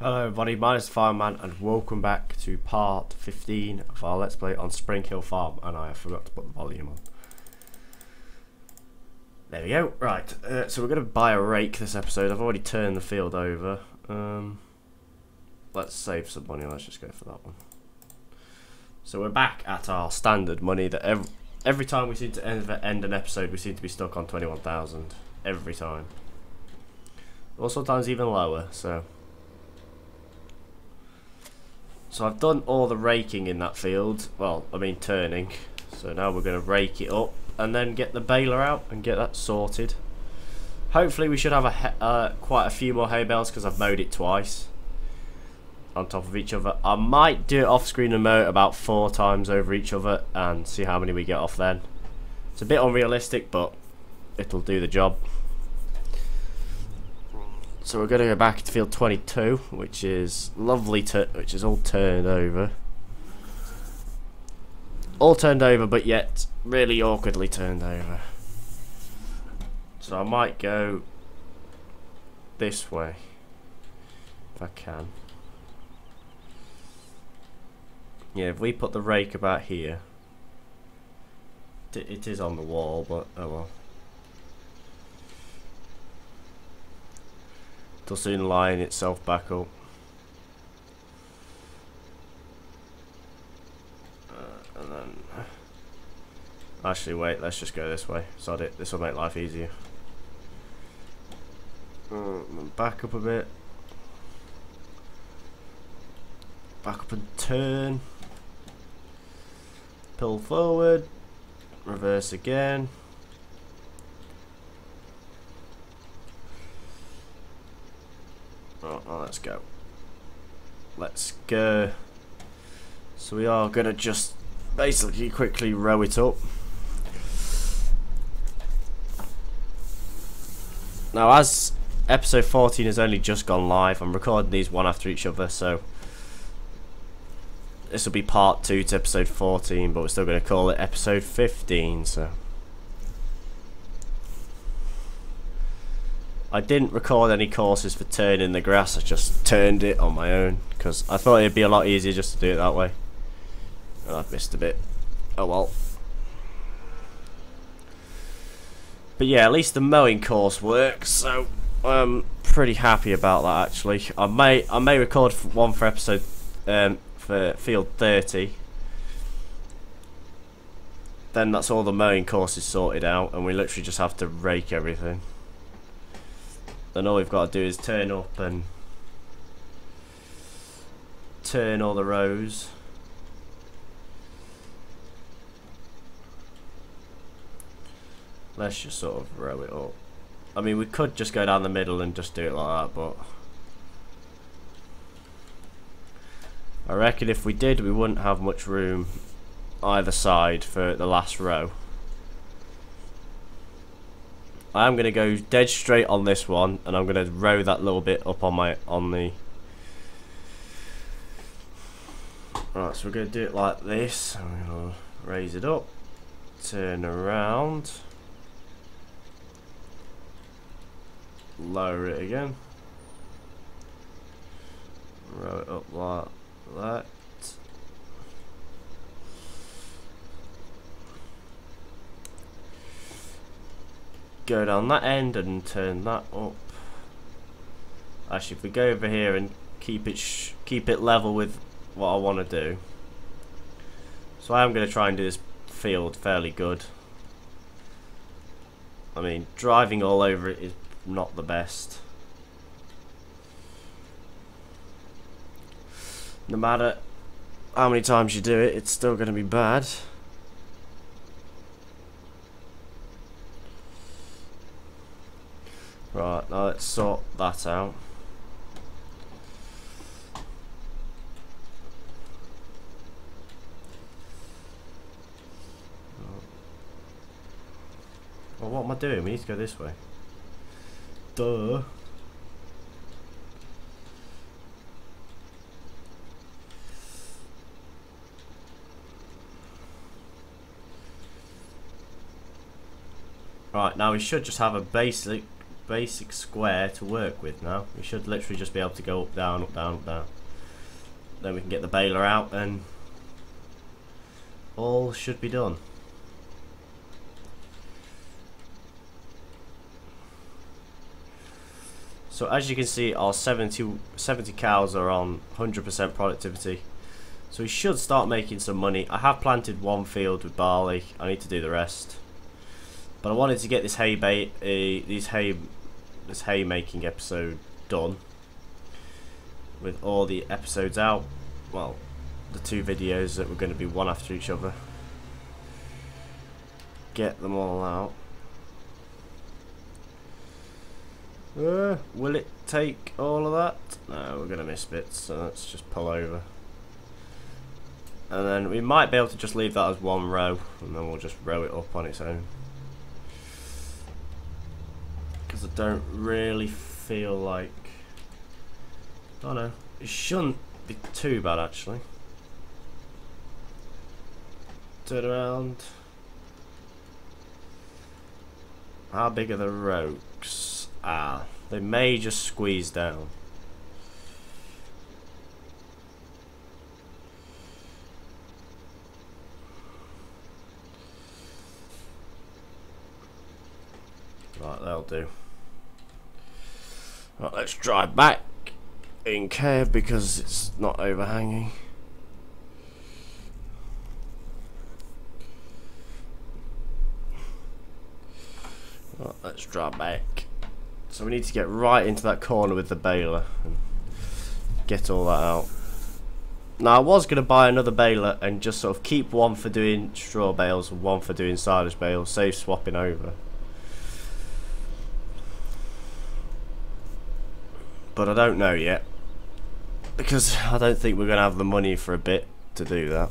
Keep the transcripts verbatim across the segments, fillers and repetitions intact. Hello everybody, my name is Fireman and welcome back to part fifteen of our Let's Play on Spring Hill Farm. And I forgot to put the volume on. There we go. Right, uh, so we're going to buy a rake this episode. I've already turned the field over. Um, let's save some money, let's just go for that one. So we're back at our standard money that every, every time we seem to end, end an episode we seem to be stuck on twenty-one thousand. Every time. Or sometimes even lower, so... So I've done all the raking in that field, well I mean turning, so now we're going to rake it up and then get the baler out and get that sorted. Hopefully we should have a uh, quite a few more hay bales because I've mowed it twice on top of each other. I might do it off screen and mow it about four times over each other and see how many we get off then. It's a bit unrealistic but it'll do the job. So we're going to go back to field twenty-two, which is lovely, to, which is all turned over. All turned over, but yet really awkwardly turned over. So I might go this way, if I can. Yeah, if we put the rake about here, it is on the wall, but oh well. It'll soon line itself back up. Uh, and then... Actually, wait, let's just go this way. Sod it, this will make life easier. Um, back up a bit. Back up and turn. Pull forward. Reverse again. Oh, oh, let's go. Let's go. So we are going to just basically quickly row it up. Now, as episode fourteen has only just gone live, I'm recording these one after each other, so this will be part two to episode fourteen, but we're still going to call it episode fifteen, so... I didn't record any courses for turning the grass, I just turned it on my own because I thought it'd be a lot easier just to do it that way. And I've missed a bit. Oh well. But yeah, at least the mowing course works, so I'm pretty happy about that actually. I may I may record one for episode um for field thirty. Then that's all the mowing courses sorted out and we literally just have to rake everything. Then all we've got to do is turn up and turn all the rows. Let's just sort of row it up. I mean, we could just go down the middle and just do it like that, but I reckon if we did, we wouldn't have much room either side for the last row. I'm gonna go dead straight on this one, and I'm gonna row that little bit up on my on the. Right, so we're gonna do it like this. I'm gonna raise it up, turn around, lower it again, row it up like that. Go down that end and turn that up. Actually, if we go over here and keep it sh keep it level with what I want to do. So I am going to try and do this field fairly good. I mean, driving all over it is not the best. No matter how many times you do it, it's still going to be bad. Right, now let's sort that out. Well, what am I doing? We need to go this way. Duh. Right, now we should just have a basic basic square to work with now. We should literally just be able to go up, down, up, down, up, down. Then we can get the baler out and all should be done. So as you can see, our seventy, seventy cows are on one hundred percent productivity. So we should start making some money. I have planted one field with barley. I need to do the rest. But I wanted to get this hay bait, uh, these hay, this hay making episode done. With all the episodes out. Well, the two videos that were going to be one after each other. Get them all out. Uh, will it take all of that? No, we're going to miss bits, so let's just pull over. And then we might be able to just leave that as one row, and then we'll just row it up on its own. Because I don't really feel like... I don't know. It shouldn't be too bad, actually. Turn around. How big are the rogues? Ah, they may just squeeze down. Right, that'll do. Right, let's drive back in curve because it's not overhanging. Right, let's drive back. So we need to get right into that corner with the baler and get all that out. Now I was going to buy another baler and just sort of keep one for doing straw bales and one for doing silage bales, save swapping over. But I don't know yet, because I don't think we're going to have the money for a bit to do that.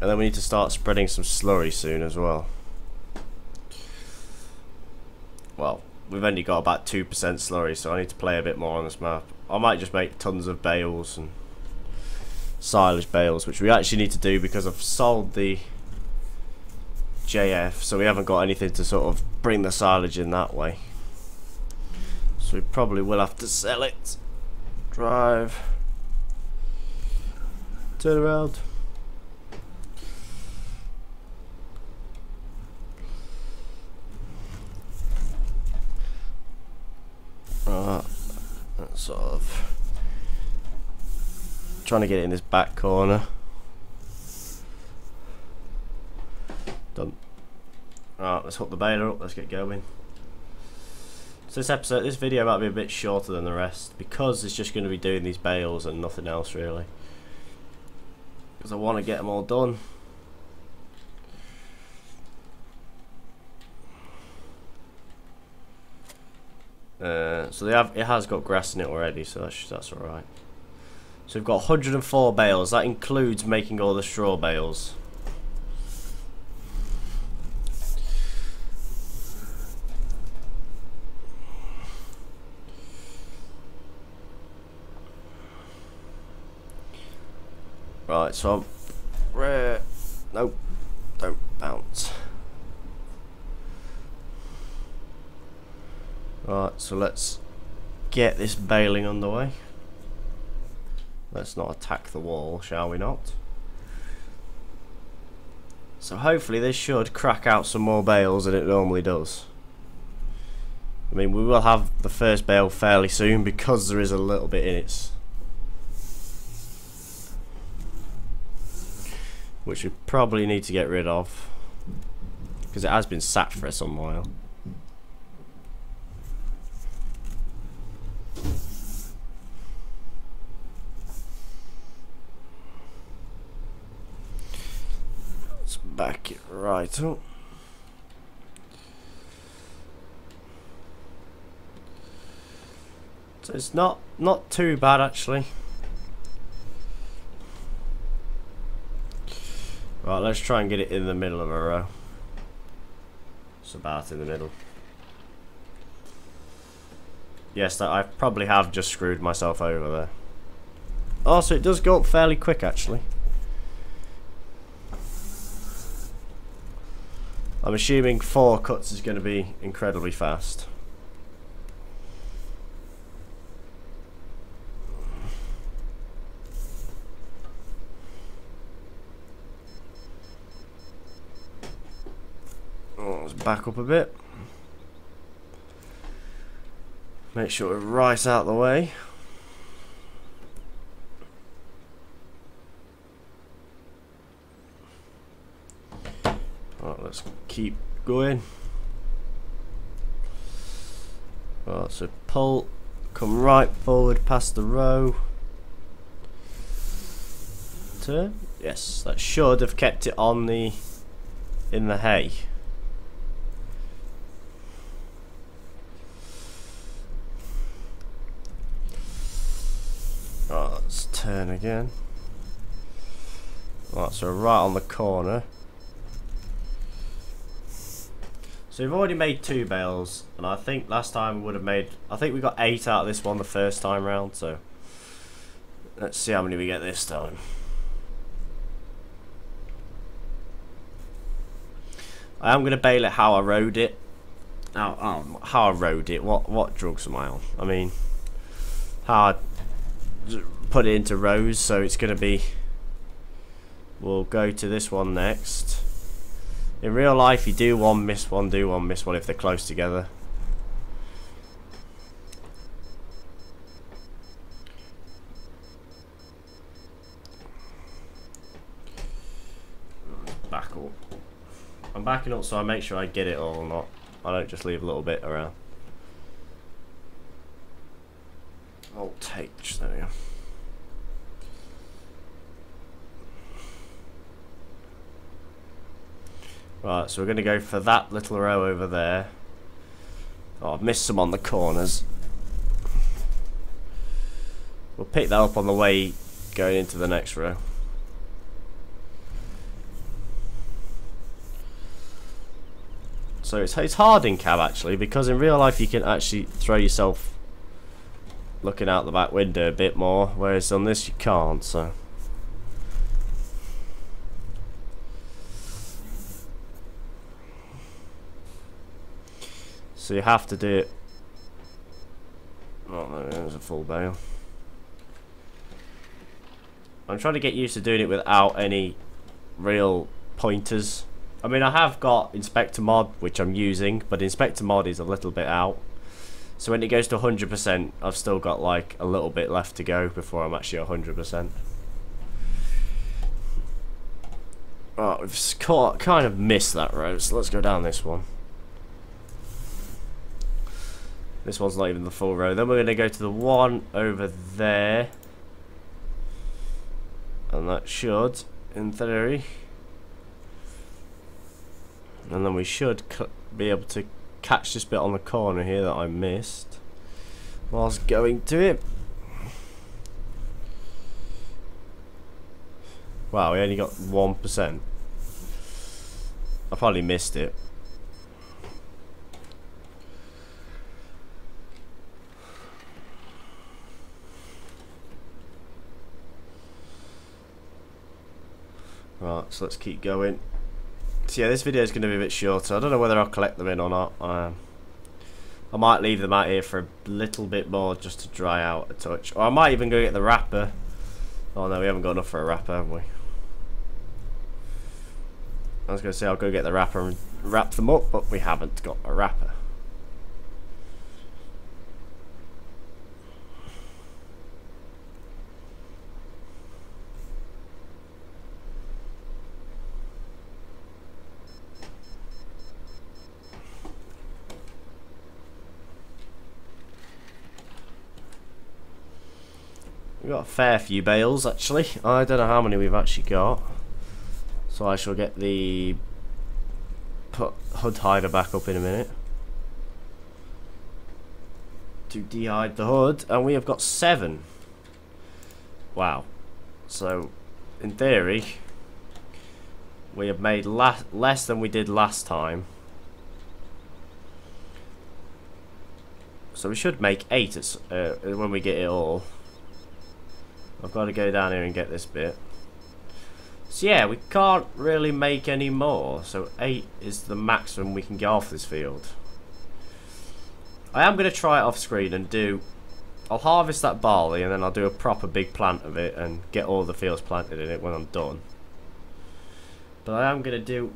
And then we need to start spreading some slurry soon as well. Well, we've only got about two percent slurry, so I need to play a bit more on this map. I might just make tons of bales and silage bales, which we actually need to do because I've sold the J F, so we haven't got anything to sort of bring the silage in that way. So we probably will have to sell it. Drive. Turn around. Right, that's sort of trying to get it in this back corner. Done. Right, let's hook the baler up, let's get going. So this episode, this video might be a bit shorter than the rest because it's just going to be doing these bales and nothing else really. Because I want to get them all done. Uh, so they have, it has got grass in it already, so that's, that's alright. So we've got one hundred and four bales, that includes making all the straw bales. Right, so I'm... Nope, don't bounce. Right, so let's get this baling underway. Let's not attack the wall, shall we not? So hopefully this should crack out some more bales than it normally does. I mean, we will have the first bale fairly soon because there is a little bit in it, which we probably need to get rid of because it has been sat for some while. Back it right up. So it's not not too bad actually. Right, let's try and get it in the middle of a row. It's about in the middle. Yes, I probably have just screwed myself over there. Oh, so it does go up fairly quick actually. I'm assuming four cuts is going to be incredibly fast. Oh, let's back up a bit. Make sure it's right out of the way. Right, let's keep going. Right, so pull, come right forward past the row. Turn. Yes, that should have kept it on the in the hay. Right, let's turn again. Right, so right on the corner. So we've already made two bales, and I think last time we would have made, I think we got eight out of this one the first time round, so let's see how many we get this time. I am going to bale it how I rode it. Now, um, how I rode it, what, what drugs am I on? I mean, how I put it into rows, so it's going to be, we'll go to this one next. In real life, you do one, miss one, do one, miss one if they're close together. Back up. I'm backing up so I make sure I get it all or not. I don't just leave a little bit around. Alt H, there we go. Right, so we're going to go for that little row over there. Oh, I've missed some on the corners. We'll pick that up on the way going into the next row. So it's, it's hard in cab actually, because in real life you can actually throw yourself looking out the back window a bit more, whereas on this you can't, so... So you have to do it. Oh, there's a full bale. I'm trying to get used to doing it without any real pointers. I mean, I have got Inspector Mod, which I'm using, but Inspector Mod is a little bit out. So when it goes to one hundred percent, I've still got like a little bit left to go before I'm actually one hundred percent. Right, we've caught, kind of missed that road, so let's go down this one. This one's not even the full row. Then we're going to go to the one over there. And that should, in theory. And then we should be able to catch this bit on the corner here that I missed whilst going to it. Wow, we only got one percent. I probably missed it. Right, so let's keep going. So yeah, this video is going to be a bit shorter. I don't know whether I'll collect them in or not. Um, I might leave them out here for a little bit more just to dry out a touch. Or I might even go get the wrapper. Oh no, we haven't got enough for a wrapper, have we? I was going to say I'll go get the wrapper and wrap them up, but we haven't got a wrapper. We've got a fair few bales actually. I don't know how many we've actually got. So I shall get the put hood hider back up in a minute to dehide the hood, and we have got seven. Wow. So in theory we have made la less than we did last time. So we should make eight uh, when we get it all. I've got to go down here and get this bit. So yeah, we can't really make any more, so eight is the maximum we can get off this field. I am going to try it off screen and do, I'll harvest that barley and then I'll do a proper big plant of it and get all the fields planted in it when I'm done. But I am going to do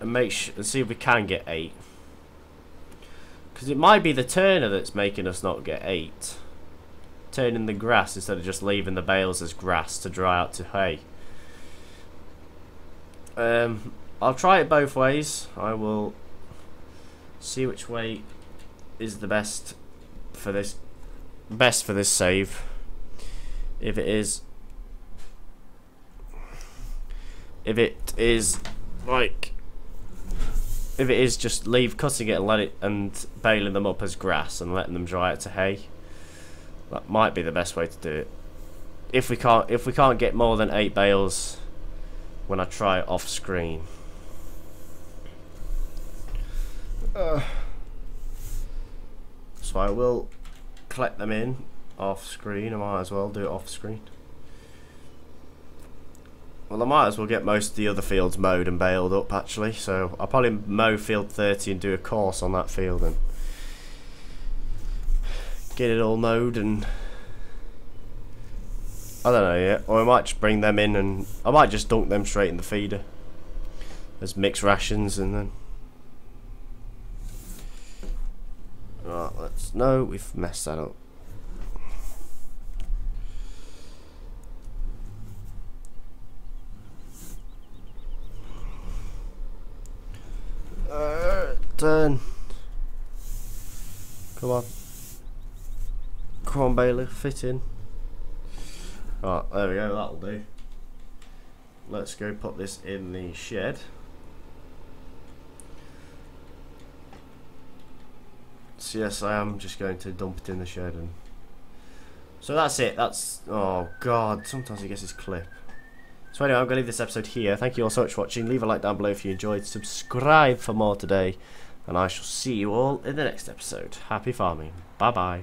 and make sure and see if we can get eight. Because it might be the turner that's making us not get eight. Turning the grass instead of just leaving the bales as grass to dry out to hay. Um, I'll try it both ways. I will see which way is the best for this best for this save. If it is if it is like if it is just leave cutting it and let it and baling them up as grass and letting them dry out to hay. That might be the best way to do it. If we can't if we can't get more than eight bales when I try it off screen. Uh, so I will collect them in off screen. I might as well do it off screen. Well, I might as well get most of the other fields mowed and baled up actually, so I'll probably mow field thirty and do a course on that field and get it all mowed, and I don't know yet, or I might just bring them in and I might just dunk them straight in the feeder as mixed rations. And then right, let's no, we've messed that up. Uh, turn. Come on. Come on, Bailey, fit in. Right, there we go, that'll do. Let's go put this in the shed. So yes, I am just going to dump it in the shed. And so that's it, that's, oh god, sometimes it gets this clip. So anyway, I'm going to leave this episode here. Thank you all so much for watching. Leave a like down below if you enjoyed. Subscribe for more today. And I shall see you all in the next episode. Happy farming. Bye bye.